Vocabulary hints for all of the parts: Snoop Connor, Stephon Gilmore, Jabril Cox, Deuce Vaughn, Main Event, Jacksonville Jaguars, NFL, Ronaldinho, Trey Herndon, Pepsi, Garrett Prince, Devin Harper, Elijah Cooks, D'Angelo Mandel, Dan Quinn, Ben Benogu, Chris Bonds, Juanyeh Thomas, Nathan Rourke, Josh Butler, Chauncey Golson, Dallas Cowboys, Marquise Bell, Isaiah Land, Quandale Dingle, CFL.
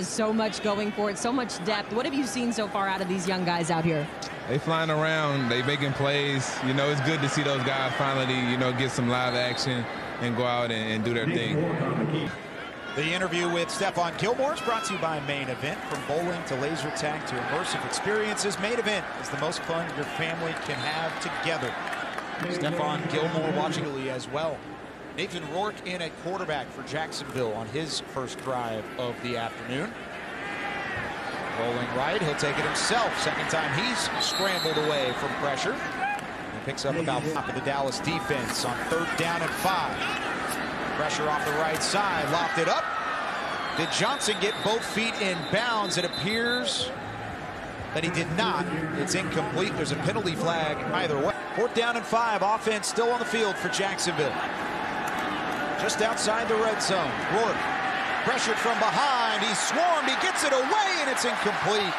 So much going for it, so much depth. What have you seen so far out of these young guys out here? They flying around, they making plays. You know, it's good to see those guys finally, you know, get some live action and go out and do their thing. The interview with Stephon Gilmore is brought to you by Main Event. From bowling to laser tag to immersive experiences, Main Event is the most fun your family can have together. Stephon Gilmore watching as well. Nathan Rourke in at quarterback for Jacksonville on his first drive of the afternoon. Rolling right, he'll take it himself. Second time he's scrambled away from pressure. He picks up about top of the Dallas defense on 3rd down and 5. Pressure off the right side, lopped it up. Did Johnson get both feet in bounds? It appears that he did not. It's incomplete. There's a penalty flag either way. 4th down and 5, offense still on the field for Jacksonville. Just outside the red zone. Rourke pressured from behind. He's swarmed. He gets it away, and it's incomplete.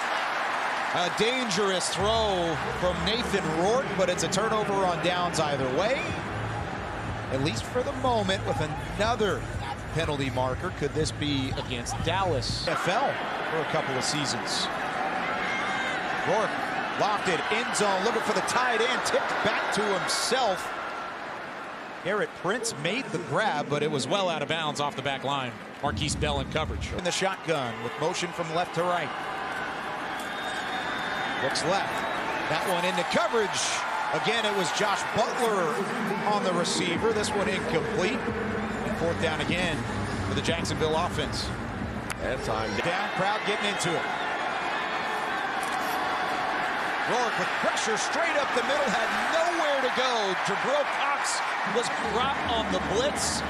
A dangerous throw from Nathan Rourke, but it's a turnover on downs either way. At least for the moment, with another penalty marker. Could this be against Dallas? CFL for a couple of seasons. Rourke locked it. End zone. Looking for the tight end. Tipped back to himself. Garrett Prince made the grab, but it was well out of bounds off the back line. Marquise Bell in coverage. In the shotgun with motion from left to right. Looks left. That one into coverage. Again, it was Josh Butler on the receiver. This one incomplete. And 4th down again for the Jacksonville offense. That time. Down, crowd getting into it. Rourke with pressure straight up the middle, had nowhere to go. Jabril Cox was dropped on the blitz.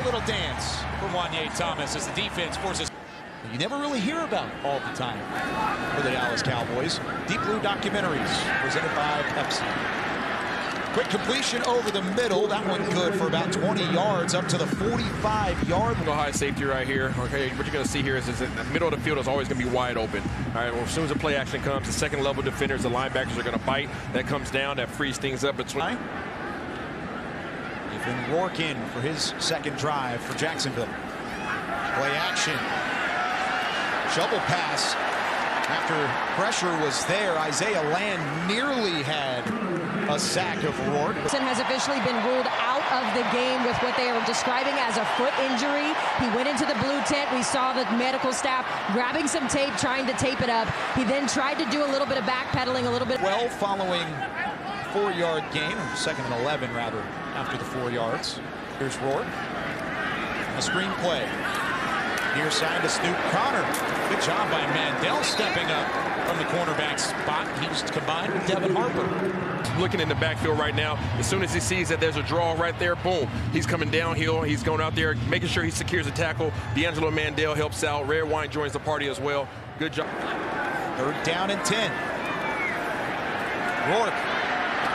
A little dance for Juanyeh Thomas as the defense forces. You never really hear about all the time for the Dallas Cowboys. Deep Blue Documentaries presented by Pepsi. Quick completion over the middle. That one good for about 20 yards up to the 45-yard. Go high safety right here. Okay, what you're going to see here is that the middle of the field is always going to be wide open. All right, well, as soon as the play action comes, the second level defenders, the linebackers are going to bite. That comes down, that frees things up between. And Rourke in for his second drive for Jacksonville. Play action. Shovel pass. After pressure was there, Isaiah Land nearly had a sack of Rourke. Wilson has officially been ruled out of the game with what they are describing as a foot injury. He went into the blue tent. We saw the medical staff grabbing some tape, trying to tape it up. He then tried to do a little bit of backpedaling, a little bit. Well, following 4-yard game, 2nd and 11 rather, after the 4 yards. Here's Rourke. A screen play. Near side to Snoop Connor. Good job by Mandel stepping up from the cornerback spot. He's combined with Devin Harper. Looking in the backfield right now. As soon as he sees that there's a draw right there, boom. He's coming downhill. He's going out there, making sure he secures the tackle. D'Angelo Mandel helps out. Red Wine joins the party as well. Good job. 3rd down and 10. Rourke.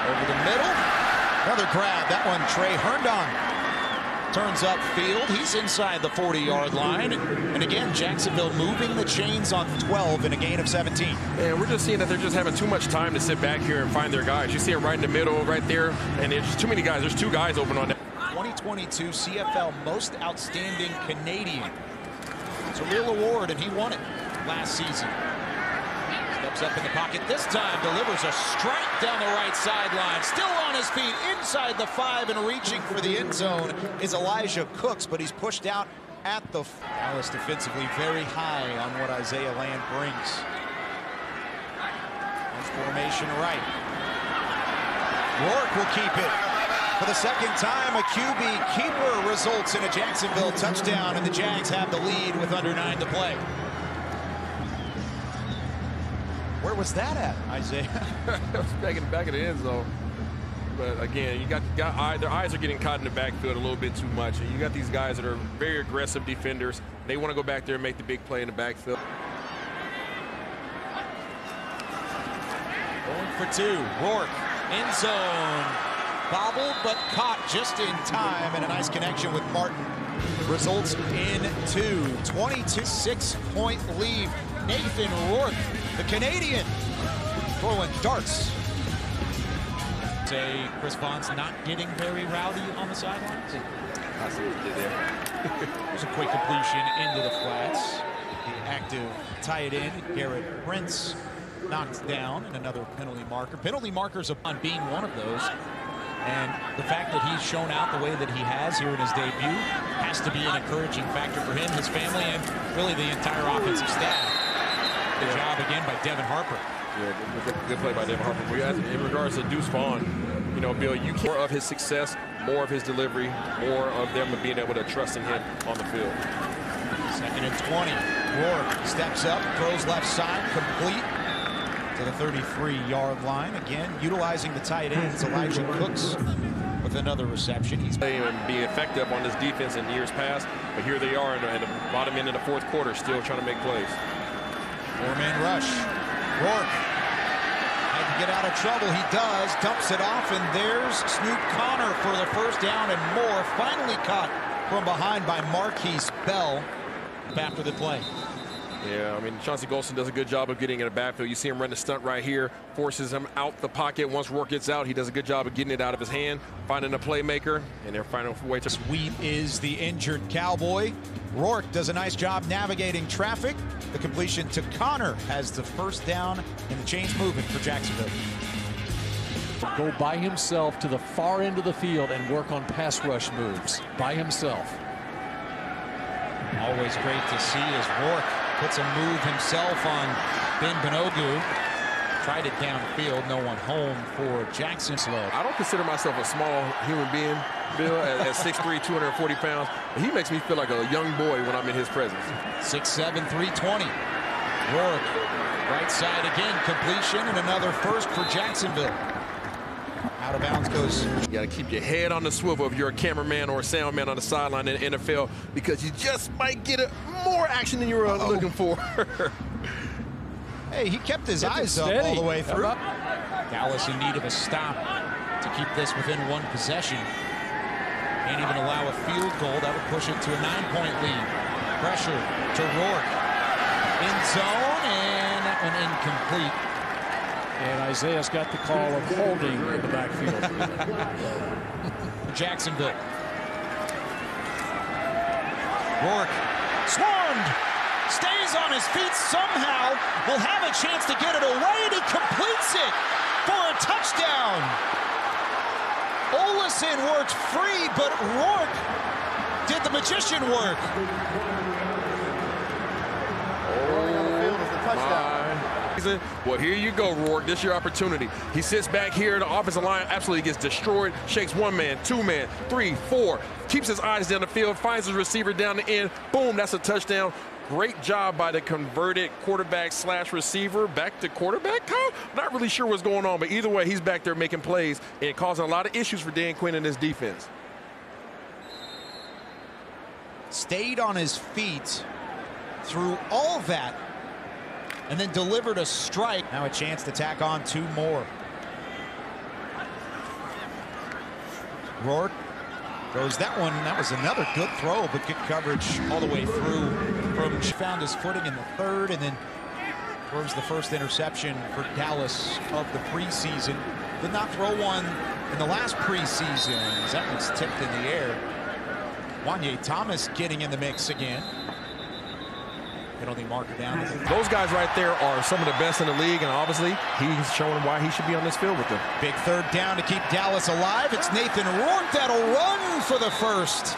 Over the middle, another grab. That one, Trey Herndon turns upfield. He's inside the 40-yard line. And again, Jacksonville moving the chains on 12 in a gain of 17. And we're just seeing that they're just having too much time to sit back here and find their guys. You see it right in the middle, right there. And there's too many guys. There's 2 guys open on that. 2022 CFL Most Outstanding Canadian. It's a real award, and he won it last season. Up in the pocket this time, delivers a strike down the right sideline. Still on his feet, inside the 5 and reaching for the end zone is Elijah Cooks, but he's pushed out at the. Dallas defensively very high on what Isaiah Land brings. Formation right. Rourke will keep it. For the second time, a QB keeper results in a Jacksonville touchdown, and the Jags have the lead with under 9 to play. Where was that at, Isaiah? It was back in the end zone. But again, you got their eyes are getting caught in the backfield a little bit too much. And you got these guys that are very aggressive defenders. They want to go back there and make the big play in the backfield. Going for 2. Rourke, end zone. Bobbled but caught just in time. And a nice connection with Martin. Results in 2. 22-6-point lead. Nathan Rourke, the Canadian, throwing darts. Say Chris Bonds not getting very rowdy on the sidelines. I see what you did there. There's a quick completion into the flats. active tight end, Garrett Prince, knocked down, and another penalty marker. Penalty markers upon being one of those. And the fact that he's shown out the way that he has here in his debut has to be an encouraging factor for him, his family, and really the entire offensive staff. The job again by Devin Harper. Yeah, good play by Devin Harper. In regards to Deuce Vaughn, you know, Bill, you care of his success, more of his delivery, more of them being able to trust in him on the field. Second and 20. Rourke steps up, throws left side, complete to the 33-yard line. Again, utilizing the tight ends, Elijah Cooks with another reception. He's and being effective on this defense in years past, but here they are in the bottom end of the fourth quarter, still trying to make plays. Four-man rush. Rourke had to get out of trouble. He does. Dumps it off, and there's Snoop Connor for the first down and more. Finally caught from behind by Marquise Bell after the play. Yeah, I mean, Chauncey Golson does a good job of getting in the backfield. You see him run the stunt right here, forces him out the pocket. Once Rourke gets out, he does a good job of getting it out of his hand, finding a playmaker, and they're finding a way to... Sweet is the injured Cowboy. Rourke does a nice job navigating traffic. The completion to Connor has the first down, and the chains moving for Jacksonville. Go by himself to the far end of the field and work on pass rush moves by himself. Always great to see is Rourke. Puts a move himself on Ben Benogu. Tried it downfield, no one home for Jackson. I don't consider myself a small human being, Bill, at 6'3", 240 pounds. He makes me feel like a young boy when I'm in his presence. 6'7", 320. Rourke, right side again, completion, and another first for Jacksonville. Out of bounds goes. You got to keep your head on the swivel if you're a cameraman or a sound man on the sideline in the NFL, because you just might get more action than you were looking for. Hey, he kept his eyes up all the way through. Dallas in need of a stop to keep this within one possession. Can't even allow a field goal. That would push it to a 9-point lead. Pressure to Rourke. In zone, and that one incomplete. And Isaiah's got the call of holding in the backfield. Jacksonville. Rourke swarmed. Stays on his feet somehow. Will have a chance to get it away, and he completes it for a touchdown. Olesen worked free, but Rourke did the magician work. Well, here you go, Rourke. This is your opportunity. He sits back here. The offensive line absolutely gets destroyed. Shakes one man, two man, three, four. Keeps his eyes down the field. Finds his receiver down the end. Boom, that's a touchdown. Great job by the converted quarterback slash receiver. Back to quarterback, Kyle? Not really sure what's going on, but either way, he's back there making plays and causing a lot of issues for Dan Quinn and his defense. Stayed on his feet through all that, and then delivered a strike. Now a chance to tack on two more. Rourke throws that one. That was another good throw, but good coverage all the way through. Found his footing in the third, and then throws the first interception for Dallas of the preseason. Did not throw one in the last preseason. That one's tipped in the air. Juanyeh Thomas getting in the mix again. On the marker down. Those guys right there are some of the best in the league, and obviously he's showing why he should be on this field with them. Big third down to keep Dallas alive. It's Nathan Rourke that'll run for the first,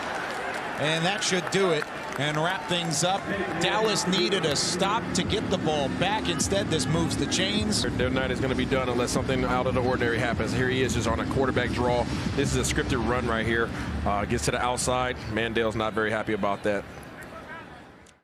and that should do it and wrap things up. Dallas needed a stop to get the ball back. Instead, this moves the chains. Their night is going to be done unless something out of the ordinary happens. Here he is, just on a quarterback draw. This is a scripted run right here. Gets to the outside. Mandel's not very happy about that.